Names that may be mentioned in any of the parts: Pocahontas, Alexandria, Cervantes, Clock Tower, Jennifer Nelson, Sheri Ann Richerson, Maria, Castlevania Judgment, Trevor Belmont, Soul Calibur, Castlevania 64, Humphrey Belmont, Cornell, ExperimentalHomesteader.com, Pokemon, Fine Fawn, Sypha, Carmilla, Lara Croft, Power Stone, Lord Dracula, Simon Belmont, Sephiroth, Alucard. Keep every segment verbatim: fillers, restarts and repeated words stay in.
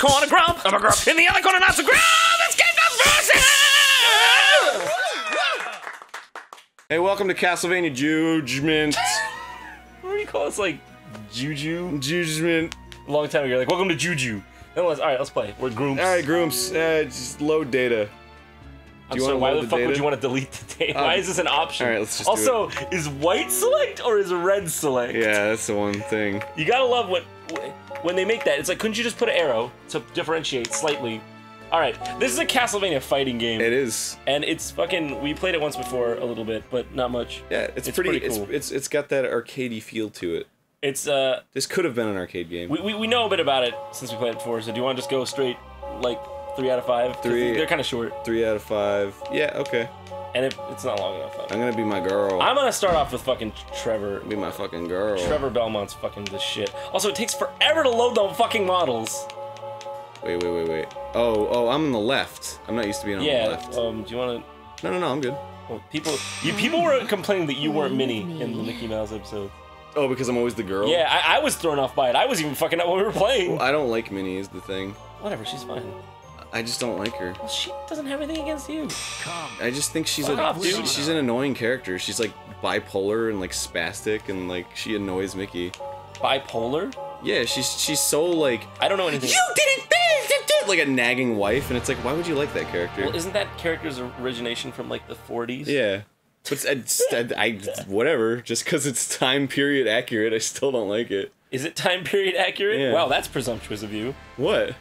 corner grump, in the other corner not so grump, let's get those verses! Hey, welcome to Castlevania Judgment. What do you call this, like, Juju? Judgment. A long time ago, like, welcome to Juju. That was, alright, let's play. We're grooms. Alright, grooms, uh, just load data. I'm sorry, why the, the fuck data? Would you want to delete the data? Um, why is this an option? All right, let's just also, do it. Is white select or is red select? Yeah, that's the one thing. You gotta love what when they make that. It's like, couldn't you just put an arrow to differentiate slightly? All right, this is a Castlevania fighting game. It is, and it's fucking. We played it once before a little bit, but not much. Yeah, it's, it's pretty. pretty cool. It's, it's it's got that arcadey feel to it. It's uh. This could have been an arcade game. We we we know a bit about it since we played it before. So do you want to just go straight like? Three out of five. Three. They're kind of short. Three out of five. Yeah. Okay. And it, it's not long enough. I'm gonna be my girl. I'm gonna start off with fucking Trevor. Be my fucking girl. Trevor Belmont's fucking this shit. Also, it takes forever to load the fucking models. Wait, wait, wait, wait. Oh, oh, I'm on the left. I'm not used to being on yeah, the left. Yeah. Um. Do you wanna? No, no, no. I'm good. Well, people, you people were complaining that you weren't Minnie in the Mickey Mouse episode. Oh, because I'm always the girl. Yeah, I, I was thrown off by it. I was even fucking up when we were playing. Well, I don't like Minnie. Is the thing. Whatever. She's fine. I just don't like her. Well, she doesn't have anything against you. I just think she's a, she, she's an annoying character. She's like bipolar and like spastic and like she annoys Mickey. Bipolar? Yeah, she's she's so like I don't know anything. You didn't like a nagging wife, and it's like why would you like that character? Well, isn't that character's origination from like the forties? Yeah, but it's, I, I whatever. Just because it's time period accurate, I still don't like it. Is it time period accurate? Yeah. Wow, that's presumptuous of you. What?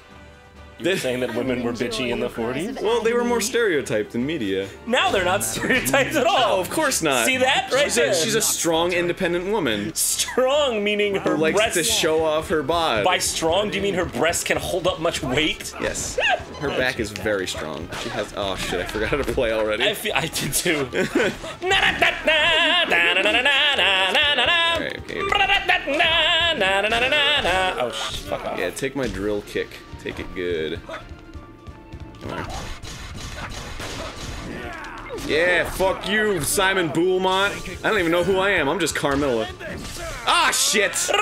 You're saying that women were bitchy in the forties? Well, they were more stereotyped in media. Now they're not stereotyped at all. No, of course not. See that right she's there? A, she's a strong, independent woman. Strong meaning her breasts... likes to show off her bod. By strong, do you mean her breasts can hold up much weight? Yes. Her back is very strong. She has... Oh, shit, I forgot how to play already. I, feel, I did, too. Alright, okay. Oh, shit, fuck off. Yeah, take my drill kick. Take it good. Come on. Yeah, fuck you, Simon Belmont. I don't even know who I am. I'm just Carmilla. Ah, shit! It's a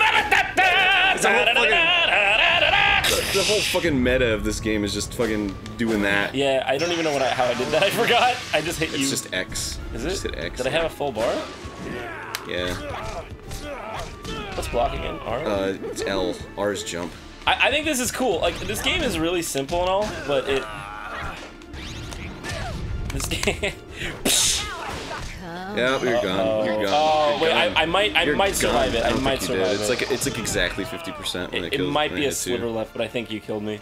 whole fucking, the whole fucking meta of this game is just fucking doing that. Yeah, I don't even know what I, how I did that. I forgot. I just hit you. It's just X. Is it? Just hit X. Did I have a full bar? Yeah. What's blocking in? R? Uh, it's L. R is jump. I think this is cool. Like, this game is really simple and all, but it... This game... Yep, you're gone. You're gone. Oh, wait, I, I might, I might survive it. I might survive it. It's like, it's like exactly fifty percent when it kills me. It might be a sliver left, but I think you killed me.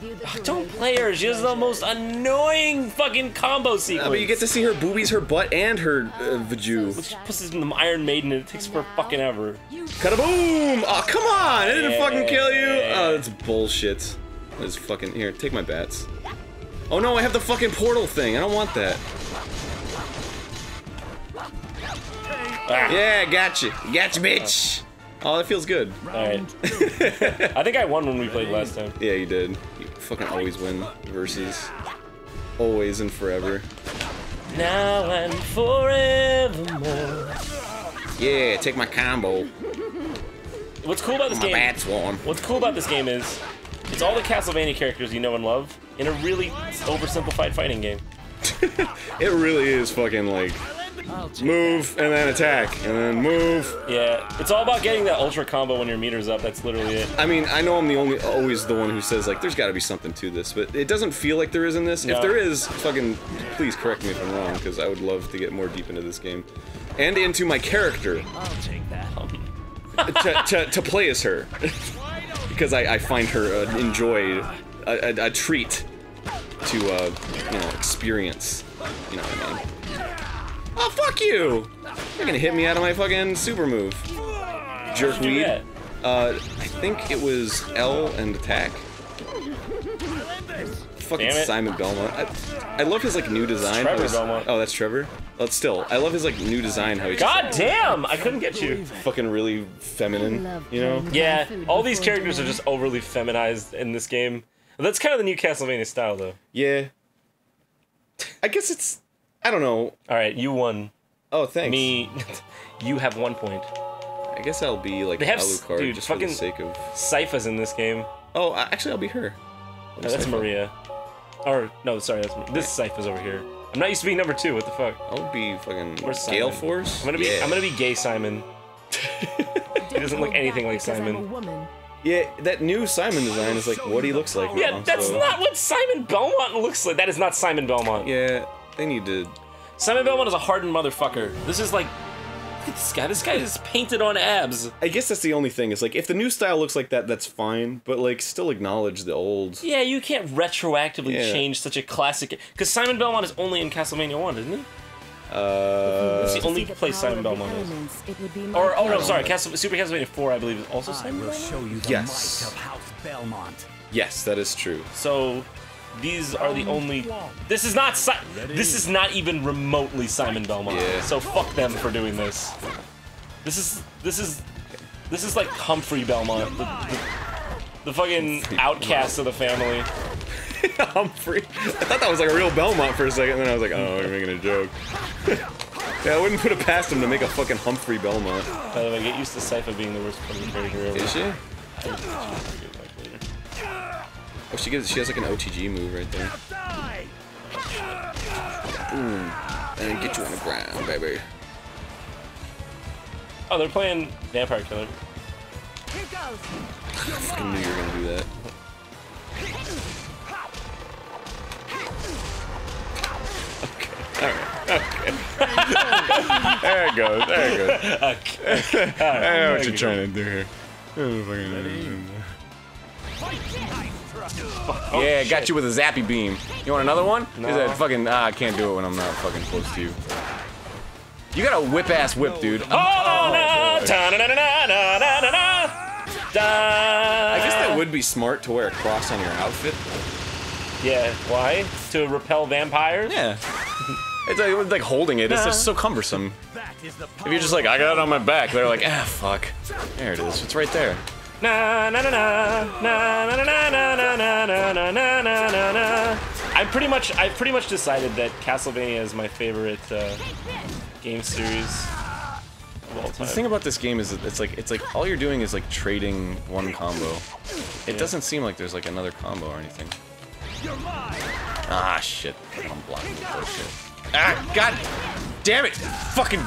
Oh, don't play her. She has the most annoying fucking combo sequence. Uh, but you get to see her boobies, her butt, and her uh, vajou. Which pushes them Iron Maiden, and it takes for fucking ever. Kaboom! Oh, come on! It didn't yeah. fucking kill you. Oh, that's bullshit. That's fucking here. Take my bats. Oh no, I have the fucking portal thing. I don't want that. Ah. Yeah, gotcha. Gotcha, bitch. Oh, that feels good. Alright. I think I won when we played last time. Yeah, you did. You fucking always win. Versus. Always and forever. Now and forevermore. Yeah, take my combo. What's cool about this my game... My bat's warm. What's cool about this game is... It's all the Castlevania characters you know and love in a really oversimplified fighting game. It really is fucking like... Move, and then attack, and then move. Yeah, it's all about getting that ultra combo when your meter's up, that's literally it. I mean, I know I'm the only, always the one who says, like, there's gotta be something to this, but it doesn't feel like there is in this. No. If there is, fucking, please correct me if I'm wrong, because I would love to get more deep into this game. And into my character. I'll take that. to, to, to play as her. Because I, I find her uh, enjoyed, a, a, a treat to, uh, you know, experience. You know what I mean? Oh, fuck you! You're gonna hit me out of my fucking super move. Jerkweed. Uh, I think it was L and attack. Fucking Simon Belmont. I, I love his, like, new design. Trevor was, Belmont. Oh, that's Trevor? Oh, it's still. I love his, like, new design. How he God just, damn! I couldn't get you. Fucking really feminine, you know? Yeah, all these characters are just overly feminized in this game. That's kind of the new Castlevania style, though. Yeah. I guess it's... I don't know. Alright, you won. Oh, thanks. Me, you have one point. I guess I'll be like Alucard just for the sake of... Sypha's in this game. Oh, actually, I'll be her. Oh, that's Sypha. Maria. Or, no, sorry, that's Maria. This Sypha's over here. I'm not used to being number two, what the fuck? I'll be fucking Gale Force? I'm gonna be, yeah. I'm gonna be gay Simon. He doesn't look anything like Simon. Yeah, that new Simon design is like what he looks like. Yeah, now, that's so. Not what Simon Belmont looks like. That is not Simon Belmont. Yeah, they need to... Simon Belmont is a hardened motherfucker. This is like... Look at this guy. This guy is painted on abs. I guess that's the only thing. Is like, if the new style looks like that, that's fine. But like, still acknowledge the old... Yeah, you can't retroactively yeah. change such a classic... Because Simon Belmont is only in Castlevania one, isn't he? Uh, it's the only place Simon Belmont is. Or oh no, sorry, Castle, Super Castlevania four, I believe, is also Simon Belmont. Yes. Yes, that is true. So these are the only. This is not. Si this is not even remotely Simon Belmont. Yeah. So fuck them for doing this. This is this is this is like Humphrey Belmont, the, the, the fucking outcast of the family. Humphrey. I thought that was like a real Belmont for a second, and then I was like, oh, you're making a joke. Yeah, I wouldn't put it past him to make a fucking Humphrey Belmont. By the way, get used to Sypha being the worst fucking character ever. Is she? I think she's gonna get back later. Oh, she gives, she has like an O T G move right there. Boom. And get you on the ground, baby. Oh, they're playing Vampire Killer. Here goes. I fucking knew you were gonna do that. All right. Okay. There it goes. There it goes. Okay. Right. I know what you're trying to do here. Oh, yeah, shit. Got you with a zappy beam. You want another one? No. Is that fucking? Ah, I can't do it when I'm not fucking close to you. You got a whip ass whip, dude. I'm, oh, oh no! Da, da, da, da, da, da, da, da. I guess that would be smart to wear a cross on your outfit. Yeah. Why? To repel vampires? Yeah. It's like, it's like holding it, it's just so cumbersome. If you're just like, I got it on my back, they're like, ah, fuck. There it is, it's right there. I pretty much, I pretty much decided that Castlevania is my favorite uh, game series of all time. The thing about this game is that it's like, it's like all you're doing is like trading one combo. It yeah. doesn't seem like there's like another combo or anything. Ah, shit. I'm blocking the bullshit. Ah, god damn it! Fucking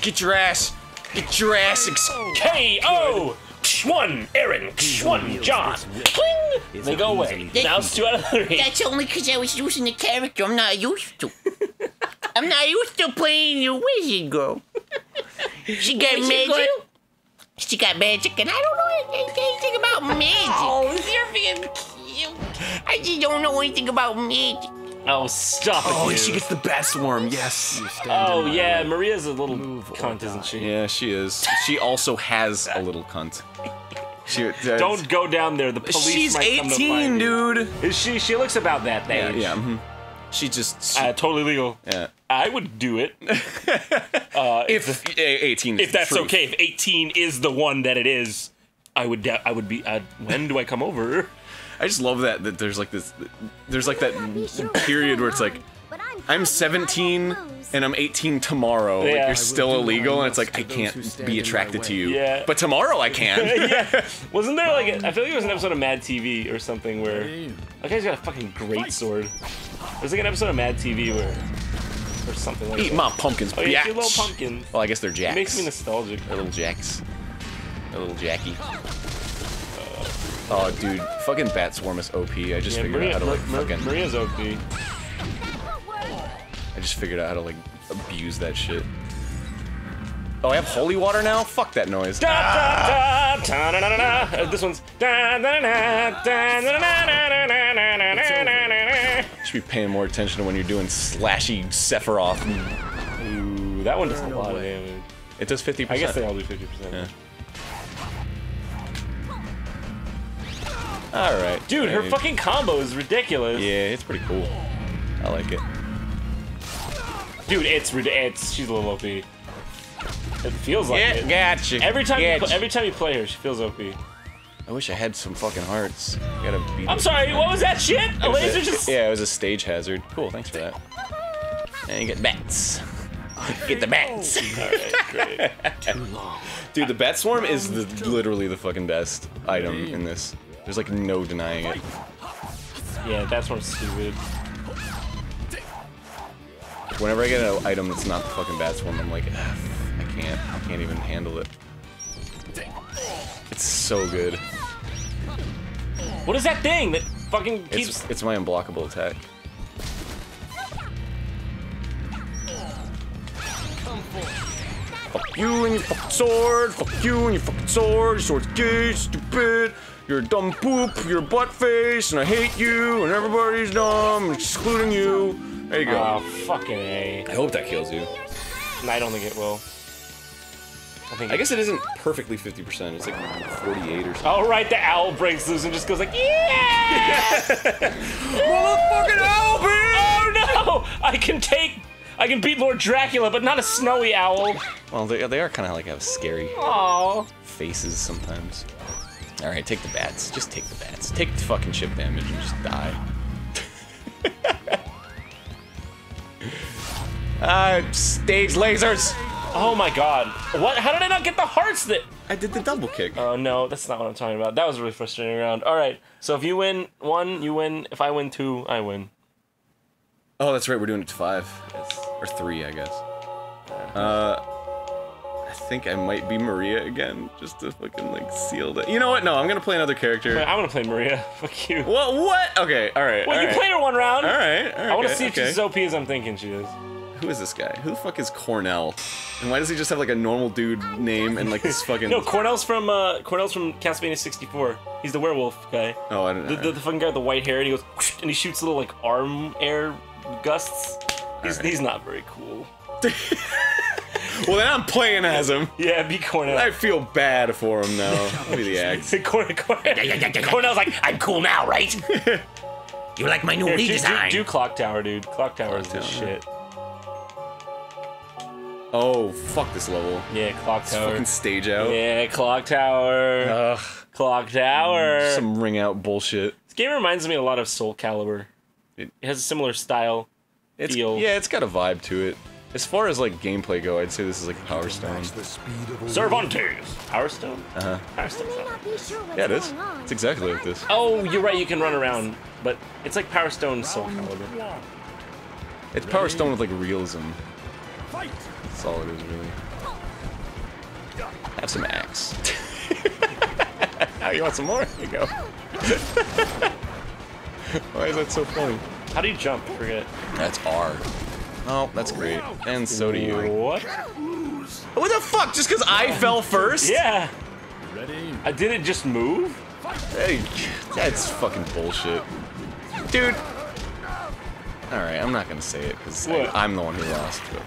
get your ass! Get your ass! K O! One, Aaron! One, John! Cling! They go away. That, now it's two out of three. That's only because I was using the character I'm not used to. I'm not used to playing the wizard girl. She got wizard magic. Girl? She got magic, and I don't know anything about magic. Oh, you're being cute. I just don't know anything about magic. Oh, stop it. Oh, you. She gets the best worm, yes. Oh, yeah, room. Maria's a little Move cunt, isn't she? Yeah, she is. She also has a little cunt. She, don't go down there, the police she's might eighteen, come to find dude. You. Is she, she looks about that age. Yeah, yeah. Mm-hmm. She just... She, uh, totally legal. Yeah. I would do it. uh, if, if the, eighteen is If that's truth. Okay, if eighteen is the one that it is, I would, I would be... I'd, when do I come over? I just love that, that there's like this, there's like that period where it's like, I'm seventeen and I'm eighteen tomorrow, yeah. Like you're still illegal, and it's like, I can't be attracted to you, yeah. But tomorrow I can. Yeah. Wasn't there like, a, I feel like it was an episode of Mad T V or something where, that guy's got a fucking great sword. There's like an episode of Mad T V where, or something like Eat that. Eat my pumpkins, oh, yeah, bitch. Little pumpkins. Well, I guess they're jacks. It makes me nostalgic. They're little jacks. They're little Jackie. Oh, dude, fucking Bat Swarm is O P. I just yeah, figured Maria, out how to like Mar fucking. Maria's O P. I just figured out how to like abuse that shit. Oh, I have holy water now? Fuck that noise. Da, ah! da, da, da, da, da, da. Uh, this one's. Should be paying more attention to when you're doing slashy Sephiroth. Ooh, that one does a lot of damage. It does fifty percent. I guess they all do fifty percent. Yeah. Alright. Dude, her fucking combo is ridiculous. Yeah, it's pretty cool. I like it. Dude, it's ridiculous. She's a little O P. It feels like yeah, it. Gotcha. Every time, gotcha. You every time you play her, she feels O P. I wish I had some fucking hearts. You gotta beat I'm sorry, what was that shit? A laser a, just... Yeah, it was a stage hazard. Cool, thanks for that. And you get bats. Get the bats. Alright, great. Too long. Dude, the bat swarm is the, literally the fucking best item in this. There's like no denying it. Yeah, that's what's stupid. Whenever I get an item that's not the fucking Bat Swarm, I'm like, ah, I can't, I can't even handle it. It's so good. What is that thing that fucking keeps? It's, it's my unblockable attack. Fuck you and your fucking sword. Fuck you and your fucking sword. Your sword's gay, stupid. You're a dumb poop. You're a butt face, and I hate you. And everybody's dumb, excluding you. There you go. Oh, fucking A. I hope that kills you. I don't think it will. I think. I guess it isn't perfectly fifty percent. It's like forty-eight or something. Oh, right. The owl breaks loose and just goes like, yeah! Motherfucking owl, bitch! Oh, no! I can take... I can beat Lord Dracula, but not a snowy owl. Well, they, they are kind of like have scary Aww. faces sometimes. All right, take the bats. Just take the bats. Take the fucking chip damage and just die. Uh, stage lasers! Oh my god. What? How did I not get the hearts that... I did the double kick. Oh no, that's not what I'm talking about. That was a really frustrating round. Alright, so if you win one, you win. If I win two, I win. Oh, that's right, we're doing it to five. Yes. Or three, I guess. Uh, I think I might be Maria again, just to fucking, like, seal that. You know what? No, I'm gonna play another character. I'm gonna play Maria. Fuck you. What? What? Okay, alright, Well, all you right. played her one round! Alright, alright. I wanna okay, see if okay. she's O P as I'm thinking she is. Who is this guy? Who the fuck is Cornell? And why does he just have like a normal dude name and like this fucking? No, Cornell's from uh, Cornell's from Castlevania sixty-four. He's the werewolf guy. Oh, I don't know. The, the, the fucking guy with the white hair, and he goes whoosh, and he shoots little like arm air gusts. He's right. He's not very cool. Well, then I'm playing as him. Yeah, be Cornell. I feel bad for him now. I'll be the axe. Cornell, Cornell's like, I'm cool now, right? You like my new yeah, redesign? Do, do, do Clock Tower, dude. Clock Tower is the shit. Oh, fuck this level. Yeah, Clock Tower. This fucking stage out. Yeah, Clock Tower. Ugh. Clock Tower. Some ring out bullshit. This game reminds me a lot of Soul Calibur. It, it has a similar style, it's, feel. Yeah, it's got a vibe to it. As far as like gameplay go, I'd say this is like Power Stone. Cervantes! Power Stone? Uh-huh. Power Stone's not sure Yeah, it is. It's exactly like this. Oh, you're right, you can run around. But it's like Power Stone Soul Calibur. It's Power Stone with like realism. Fight! That's all it is, really. Have some axe. Oh, you want some more? There you go. Why is that so funny? How do you jump? I forget. That's R. Oh, that's great. And so do you. What? What the fuck? Just because I fell first? Yeah. Ready? I didn't just move? Hey, that's fucking bullshit. Dude. All right, I'm not gonna say it because I'm the one who lost. But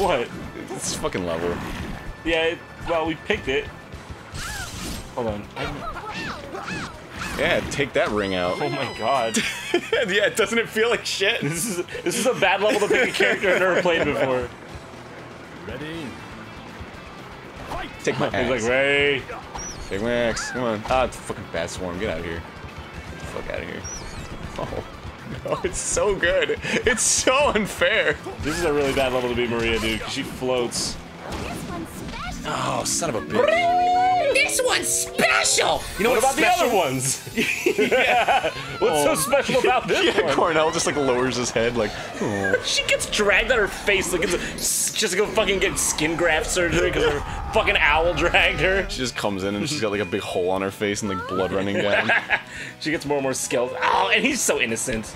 what? It's fucking level. Yeah. It, well, we picked it. Hold on. I'm... Yeah, take that ring out. Oh my god. Yeah, doesn't it feel like shit? This is this is a bad level to pick a character I've never played before. Ready? Fight. Take my axe. He's like, Ray. Take my axe. Come on. Ah, it's a fucking Bat Swarm. Get out of here. Get the fuck out of here. Oh. Oh, it's so good. It's so unfair. This is a really bad level to be Maria, dude. She floats. Oh, son of a bitch. This one's special. You know what, what about special? The other ones? Yeah. What's oh. so special about this yeah, one? Cornell just like lowers his head, like. Oh. She gets dragged on her face, like it's a, just go fucking get skin graft surgery because her fucking owl dragged her. She just comes in and she's got like a big hole on her face and like blood running down. She gets more and more skeletal. Oh, and he's so innocent.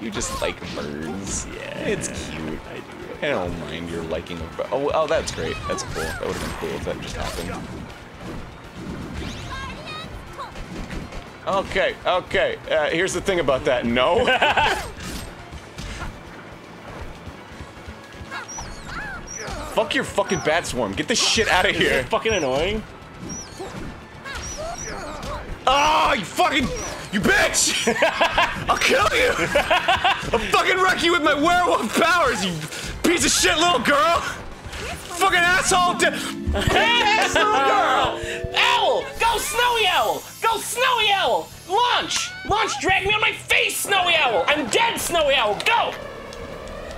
You just like birds. Yeah, it's cute. I do. I don't mind your liking of birds. Oh, oh, that's great. That's cool. That would have been cool if that just happened. Okay, okay. Uh, here's the thing about that. No. Fuck your fucking Bat Swarm. Get this shit out of here. Is that fucking annoying? Oh, you fucking... You bitch! I'll kill you! I'll fucking wreck you with my werewolf powers, you piece of shit little girl! Fucking asshole! Asshole girl! Owl! Go Snowy Owl! Go Snowy Owl! Launch! Launch, drag me on my face, Snowy Owl! I'm dead, Snowy Owl! Go!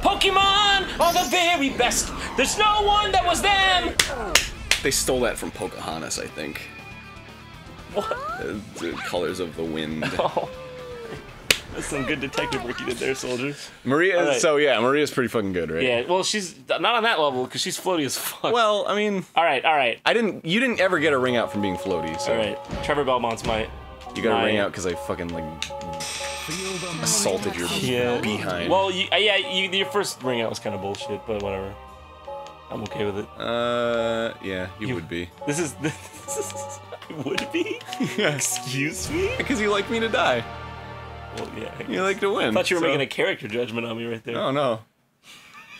Pokemon are the very best! There's no one that was them! They stole that from Pocahontas, I think. What? The, the colors of the wind. Oh. That's some good detective work you did there, soldier. Maria, right. So yeah, Maria's pretty fucking good, right? Yeah, well, she's not on that level, because she's floaty as fuck. Well, I mean... Alright, alright. I didn't, you didn't ever get a ring out from being floaty, so... Alright, Trevor Belmont's my... You got my... a ring out because I fucking, like, assaulted your yeah. behind. Well, you, uh, yeah, you, your first ring out was kind of bullshit, but whatever. I'm okay with it. Uh, yeah, you, you would be. This is... This is I would be? Yeah. Excuse me? Because you like me to die. Well, yeah, you like to win. I thought you were so. making a character judgment on me right there. Oh, no.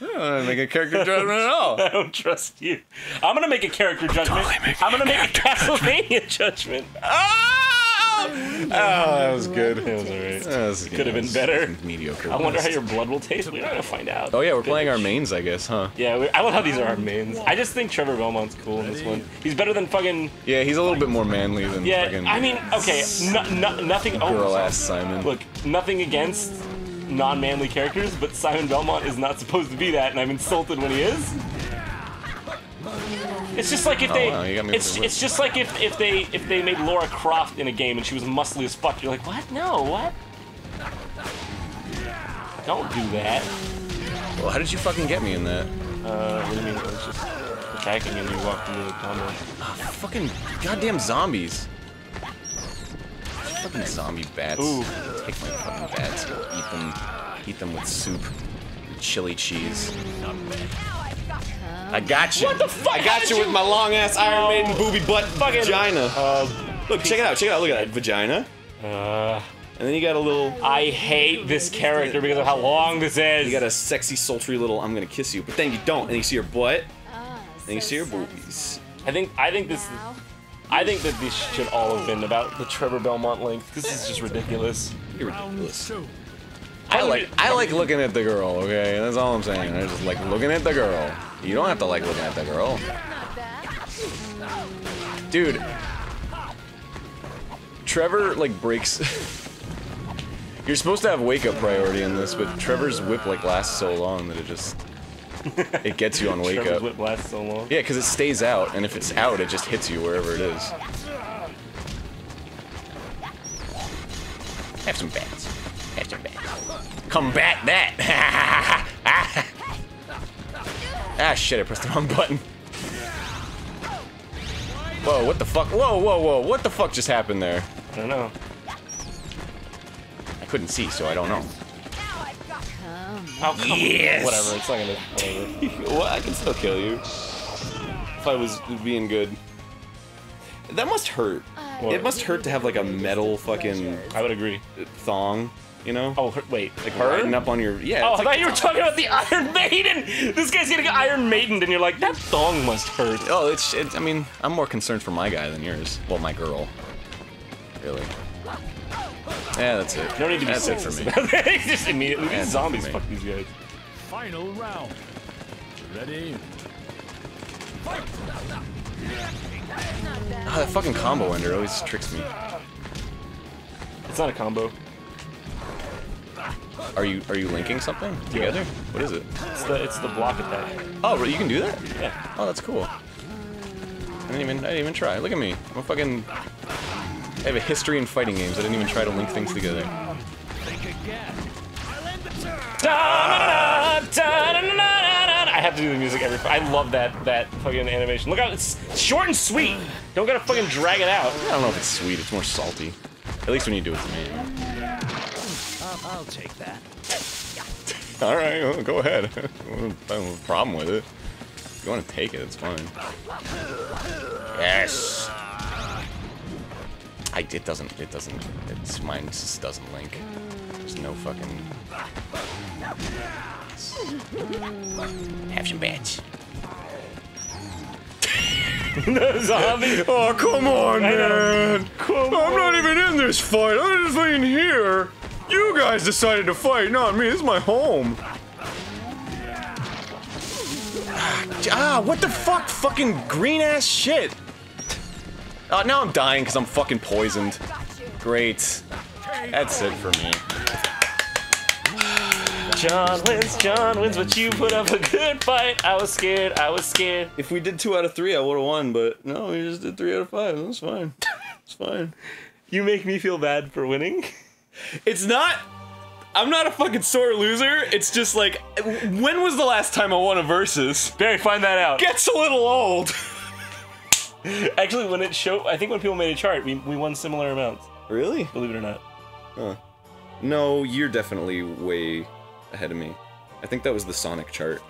I don't want to make a character judgment at all. I don't trust you. I'm going to make a character judgment. Totally make I'm going to make a Castlevania judgment. Oh! Oh, that was good. It was all right. That was, Could yeah, have been better. Mediocre. I wonder how your blood will taste. We're not going to find out. Oh, yeah, we're Goodness. playing our mains, I guess, huh? Yeah, I love how these are our mains. I just think Trevor Belmont's cool in this one. He's better than fucking... Yeah, he's a little bit more manly than yeah, fucking... Yeah, I mean, okay, no, no, nothing... Girl-ass Simon. Look, nothing against non-manly characters, but Simon Belmont is not supposed to be that, and I'm insulted when he is. It's just like if they, oh, wow. it's it's just like if if they if they made Lara Croft in a game and she was muscly as fuck. You're like, what? No, what? Don't do that. Well, how did you fucking get me in that? Uh, what do you mean? I was just attacking and you walked into the combo. Ah, fucking goddamn zombies! Fucking zombie bats. Ooh. Take my fucking bats. Go eat them. Eat them with soup. Chili cheese. I got you. What the fuck? I got you, you with my long ass Iron Maiden no. booby butt fucking vagina. Uh, Look, check it out. Check it out. Look at that vagina. Uh, and then you got a little. I hate this character because of how long this is. You got a sexy, sultry little. I'm gonna kiss you, but then you don't, and you see your butt, and you see your boobies. I think. I think this. I think that this should all have been about the Trevor Belmont length. This is just ridiculous. You're ridiculous. I like I like looking at the girl, okay? That's all I'm saying. I just like looking at the girl. You don't have to like looking at the girl. Dude. Trevor, like, breaks... You're supposed to have wake-up priority in this, but Trevor's whip, like, lasts so long that it just... It gets you on wake-up. Trevor's whip lasts so long? Yeah, because it stays out, and if it's out, it just hits you wherever it is. Have some bats. Have some bats. Combat that! Ah, shit, I pressed the wrong button. Whoa, what the fuck? Whoa, whoa, whoa, what the fuck just happened there? I don't know. I couldn't see, so I don't know. Oh, come yes! Whatever, it's not gonna... Whatever. Well, I can still kill you. If I was being good. That must hurt. What? It must hurt to have, like, a metal fucking... I would agree. Thong. You know? Oh, her, wait. Like, her? Riding up on your... Yeah. Oh, I like, thought you were talking about the Iron Maiden! This guy's gonna get Iron Maidened, and you're like, that thong must hurt. Oh, it's... It, I mean, I'm more concerned for my guy than yours. Well, my girl. Really. Yeah, that's it. You don't need to be that's it for me. Just immediately. These zombies. Fuck these guys. Final round. Ready? Oh, that fucking combo ender always tricks me. It's not a combo. Are you are you linking something together? Yeah. What is it? It's the it's the block attack. Oh, you can do that? Yeah. Oh, that's cool. I didn't even I didn't even try. Look at me. I'm a fucking. I have a history in fighting games. I didn't even try to link things together. I have to do the music every. I love that that fucking animation. Look out! It's short and sweet. Don't gotta fucking drag it out. I don't know if it's sweet. It's more salty. At least when you do it to me. I'll take that. All right, well, go ahead. I don't have a problem with it. If you want to take it, it's fine. Yes. I it doesn't it doesn't it's mine just doesn't link. There's no fucking. Have some bats. No zombie. Oh come on, man! Come I'm on. not even in this fight. I'm just in here. You guys decided to fight, not me. This is my home. Ah, what the fuck? Fucking green ass shit. Uh, now I'm dying because I'm fucking poisoned. Great. That's it for me. John wins, John wins, but you put up a good fight. I was scared, I was scared. If we did two out of three, I would have won, but no, we just did three out of five. That's fine. It's fine. You make me feel bad for winning. It's not... I'm not a fucking sore loser. It's just like, when was the last time I won a versus? Barry, find that out. Gets a little old. Actually, when it showed, I think when people made a chart, we, we won similar amounts. Really? Believe it or not. Huh. No, you're definitely way ahead of me. I think that was the Sonic chart.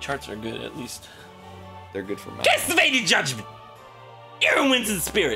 Charts are good, at least. They're good for mine. Castlevania Judgment! You're a wins in spirit!